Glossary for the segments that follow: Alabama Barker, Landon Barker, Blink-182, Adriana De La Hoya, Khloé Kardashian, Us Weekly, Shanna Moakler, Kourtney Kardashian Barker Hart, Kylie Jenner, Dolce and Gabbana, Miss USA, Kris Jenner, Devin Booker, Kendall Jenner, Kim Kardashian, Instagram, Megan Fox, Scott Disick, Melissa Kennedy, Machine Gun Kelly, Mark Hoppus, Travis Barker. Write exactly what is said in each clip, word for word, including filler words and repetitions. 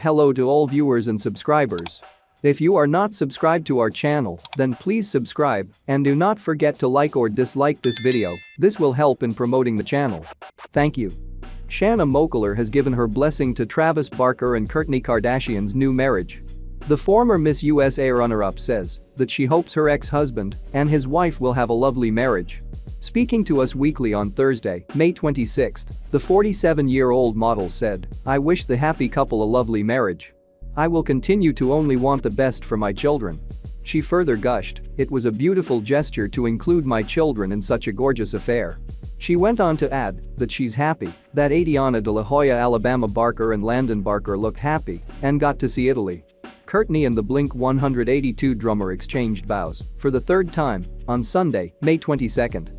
Hello to all viewers and subscribers. If you are not subscribed to our channel, then please subscribe and do not forget to like or dislike this video. This will help in promoting the channel. Thank you. Shanna Moakler has given her blessing to Travis Barker and Kourtney Kardashian's new marriage. The former Miss U S A runner-up says that she hopes her ex-husband and his wife will have a lovely marriage. Speaking to Us Weekly on Thursday, May twenty-sixth, the forty-seven-year-old model said, "I wish the happy couple a lovely marriage. I will continue to only want the best for my children." She further gushed, "It was a beautiful gesture to include my children in such a gorgeous affair." She went on to add that she's happy that Adriana De La Hoya, Alabama Barker and Landon Barker looked happy and got to see Italy. Kourtney and the Blink one eighty-two drummer exchanged vows for the third time on Sunday, May twenty-second.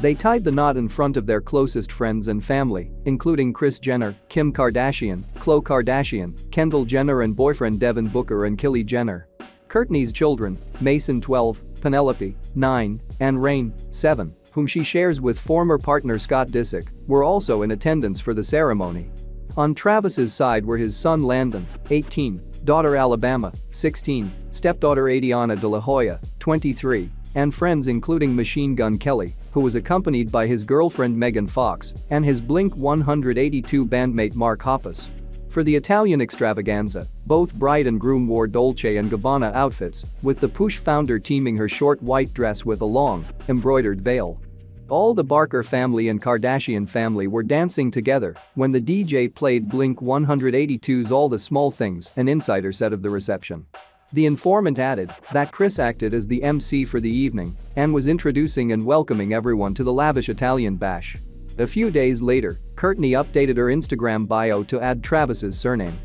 They tied the knot in front of their closest friends and family, including Kris Jenner, Kim Kardashian, Khloé Kardashian, Kendall Jenner and boyfriend Devin Booker and Kylie Jenner. Kourtney's children, Mason twelve, Penelope nine, and Rain seven, whom she shares with former partner Scott Disick, were also in attendance for the ceremony. On Travis's side were his son Landon, eighteen, daughter Alabama, sixteen, stepdaughter Adriana De La Hoya, twenty-three, and friends including Machine Gun Kelly, who was accompanied by his girlfriend Megan Fox and his Blink one eighty-two bandmate Mark Hoppus. For the Italian extravaganza, both bride and groom wore Dolce and Gabbana outfits, with the Push founder teaming her short white dress with a long, embroidered veil. All the Barker family and Kardashian family were dancing together when the D J played Blink one eighty-two's All the Small Things, an insider said of the reception. The informant added that Kris acted as the M C for the evening and was introducing and welcoming everyone to the lavish Italian bash. A few days later, Kourtney updated her Instagram bio to add Travis's surname.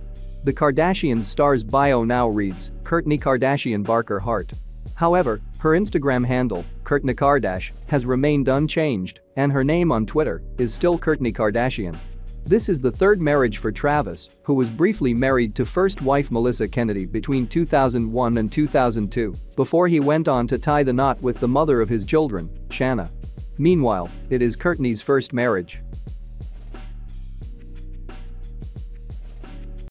The Kardashian star's bio now reads, "Kourtney Kardashian Barker Hart." However, her Instagram handle, Kourtney Kardash, has remained unchanged, and her name on Twitter is still Kourtney Kardashian. This is the third marriage for Travis, who was briefly married to first wife Melissa Kennedy between two thousand one and two thousand two, before he went on to tie the knot with the mother of his children, Shanna. Meanwhile, it is Kourtney's first marriage.